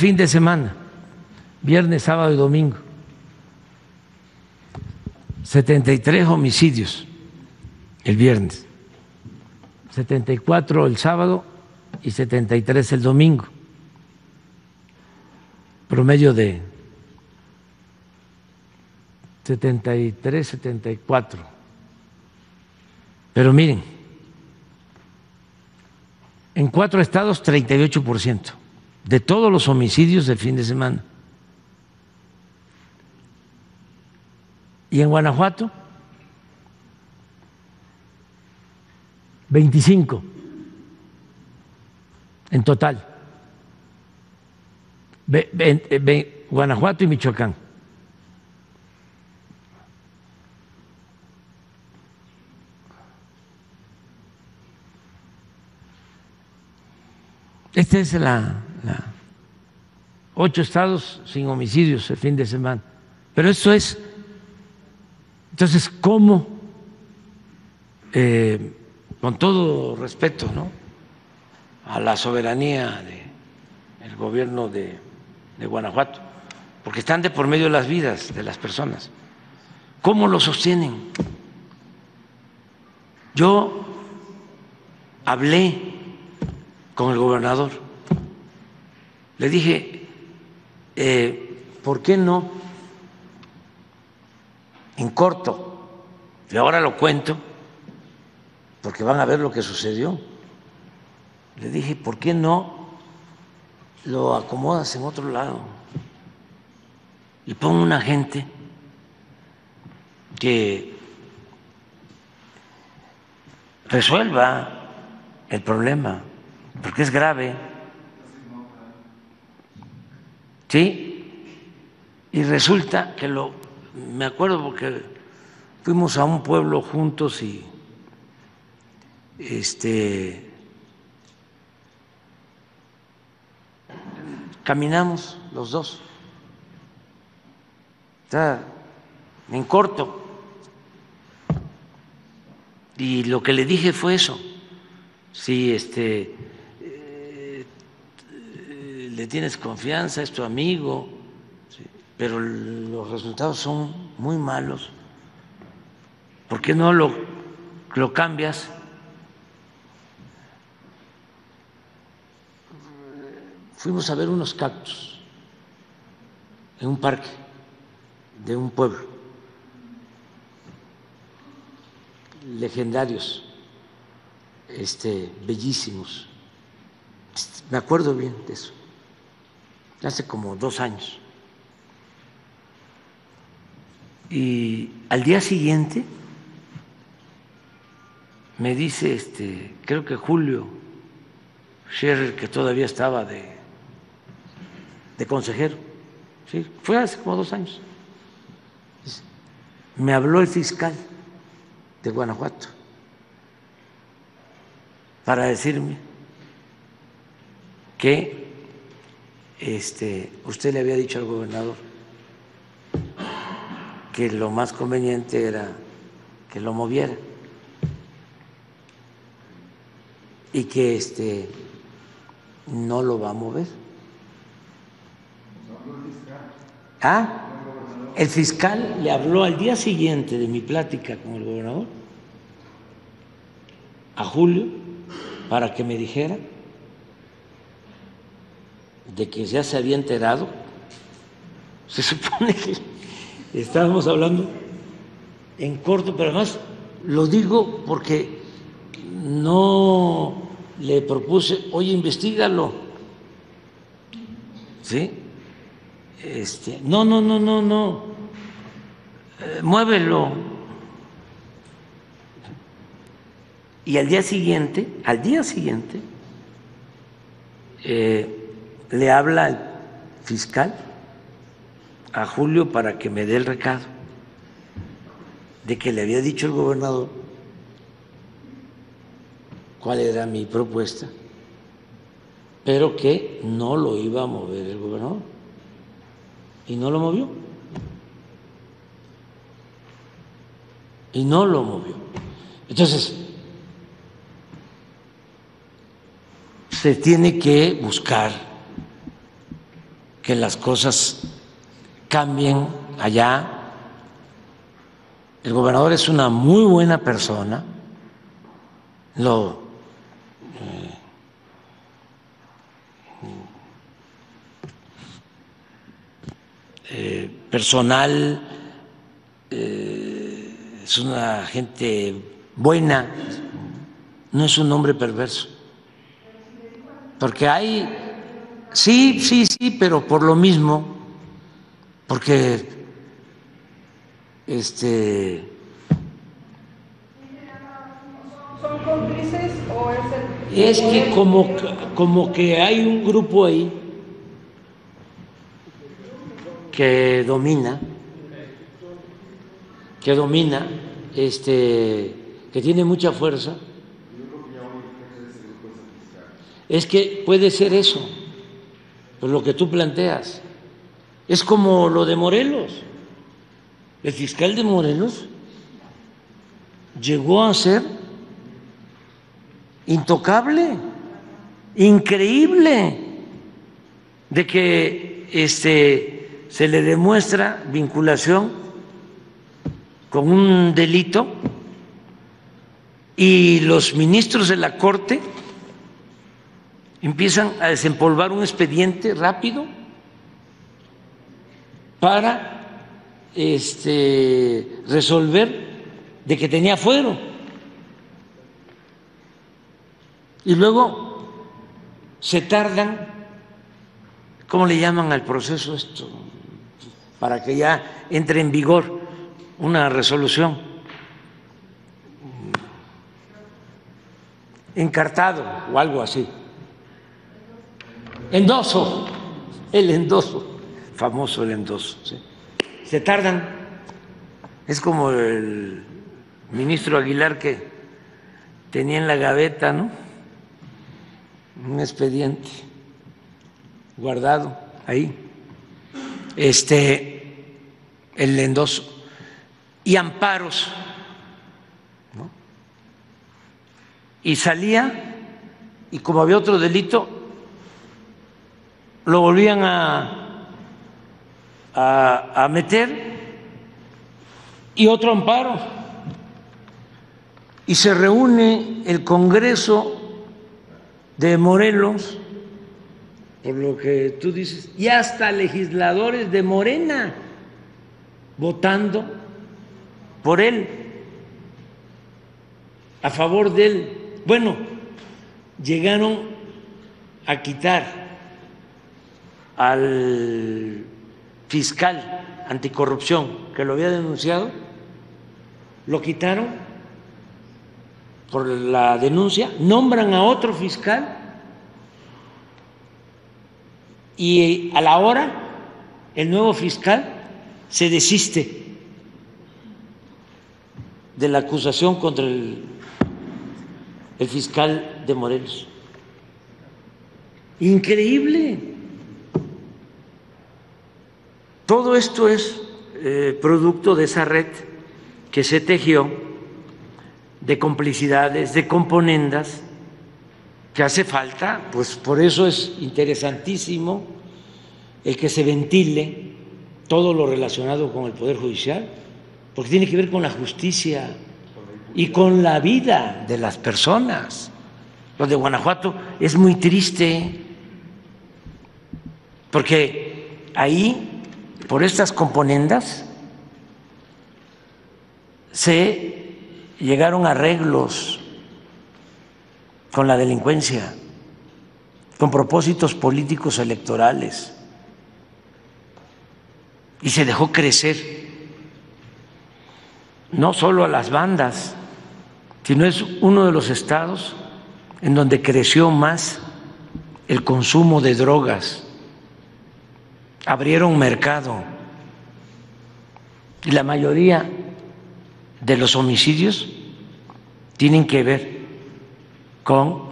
fin de semana, viernes, sábado y domingo, 73 homicidios el viernes, 74 el sábado y 73 el domingo, promedio de 73, 74. Pero miren, en 4 estados 38% de todos los homicidios del fin de semana. Y en Guanajuato, 25 en total. Guanajuato y Michoacán. Esta es la 8 estados sin homicidios el fin de semana. Pero eso es. Entonces, ¿cómo? Con todo respeto, ¿no?, a la soberanía del gobierno de Guanajuato, porque están de por medio de las vidas de las personas. ¿Cómo lo sostienen? Yo hablé con el gobernador, le dije, ¿por qué no en corto? Y ahora lo cuento, porque van a ver lo que sucedió. Le dije, ¿por qué no lo acomodas en otro lado? Y pon una gente que resuelva el problema, porque es grave. ¿Sí? Y resulta que me acuerdo porque fuimos a un pueblo juntos y caminamos los dos. Está en corto. Y lo que le dije fue eso. Si le tienes confianza, es tu amigo, ¿sí?, pero los resultados son muy malos, ¿por qué no lo cambias? Fuimos a ver unos cactus en un parque de un pueblo, legendarios, bellísimos. Me acuerdo bien de eso, hace como 2 años. Y al día siguiente me dice, creo que Julio Scherrer, que todavía estaba de consejero, ¿sí?, fue hace como 2 años, me habló el fiscal de Guanajuato para decirme que usted le había dicho al gobernador que lo más conveniente era que lo moviera y que no lo va a mover. ¿Ah? El fiscal le habló al día siguiente de mi plática con el gobernador a Julio para que me dijera de que ya se había enterado. Se supone que estábamos hablando en corto, pero además lo digo porque no le propuse, oye, investígalo, ¿sí? No, muévelo. Y al día siguiente, le habla el fiscal a Julio para que me dé el recado de que le había dicho el gobernador cuál era mi propuesta, pero que no lo iba a mover el gobernador. Y no lo movió. Entonces, se tiene que buscar que las cosas cambien allá. El gobernador es una muy buena persona, personal, es una gente buena, no es un hombre perverso, porque hay, sí, pero por lo mismo, porque ¿son cómplices o es el...? Es que como que hay un grupo ahí que domina, que tiene mucha fuerza. Es que puede ser eso, pues lo que tú planteas. Es como lo de Morelos. El fiscal de Morelos llegó a ser intocable, increíble, de que se le demuestra vinculación con un delito y los ministros de la Corte empiezan a desempolvar un expediente rápido para resolver de que tenía fuero. Y luego se tardan, ¿cómo le llaman al proceso esto? Para que ya entre en vigor una resolución. Encartado o algo así. Endoso, el endoso, famoso el endoso, ¿sí? Se tardan, es como el ministro Aguilar que tenía en la gaveta, ¿no?, un expediente guardado ahí, el endoso, y amparos, ¿no? Y salía, y como había otro delito, lo volvían a meter y otro amparo, y se reúne el Congreso de Morelos, por lo que tú dices, y hasta legisladores de Morena votando por él, a favor de él. Bueno, llegaron a quitar al fiscal anticorrupción que lo había denunciado, lo quitaron por la denuncia, nombran a otro fiscal y a la hora el nuevo fiscal se desiste de la acusación contra el fiscal de Morelos. Increíble. Todo esto es producto de esa red que se tejió de complicidades, de componendas, que hace falta, pues por eso es interesantísimo el que se ventile todo lo relacionado con el Poder Judicial, porque tiene que ver con la justicia y con la vida de las personas. Lo de Guanajuato es muy triste, porque ahí, por estas componendas, se llegaron arreglos con la delincuencia, con propósitos políticos electorales, y se dejó crecer no solo a las bandas, sino es uno de los estados en donde creció más el consumo de drogas. Abrieron mercado y la mayoría de los homicidios tienen que ver con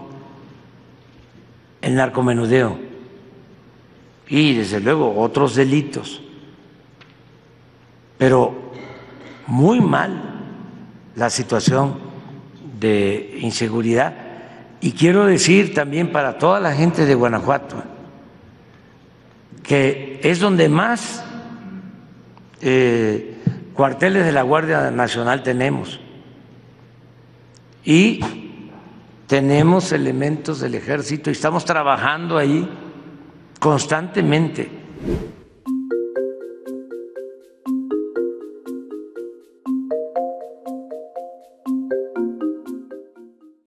el narcomenudeo y desde luego otros delitos, pero muy mal la situación de inseguridad. Y quiero decir también para toda la gente de Guanajuato que es donde más cuarteles de la Guardia Nacional tenemos, y tenemos elementos del Ejército y estamos trabajando ahí constantemente.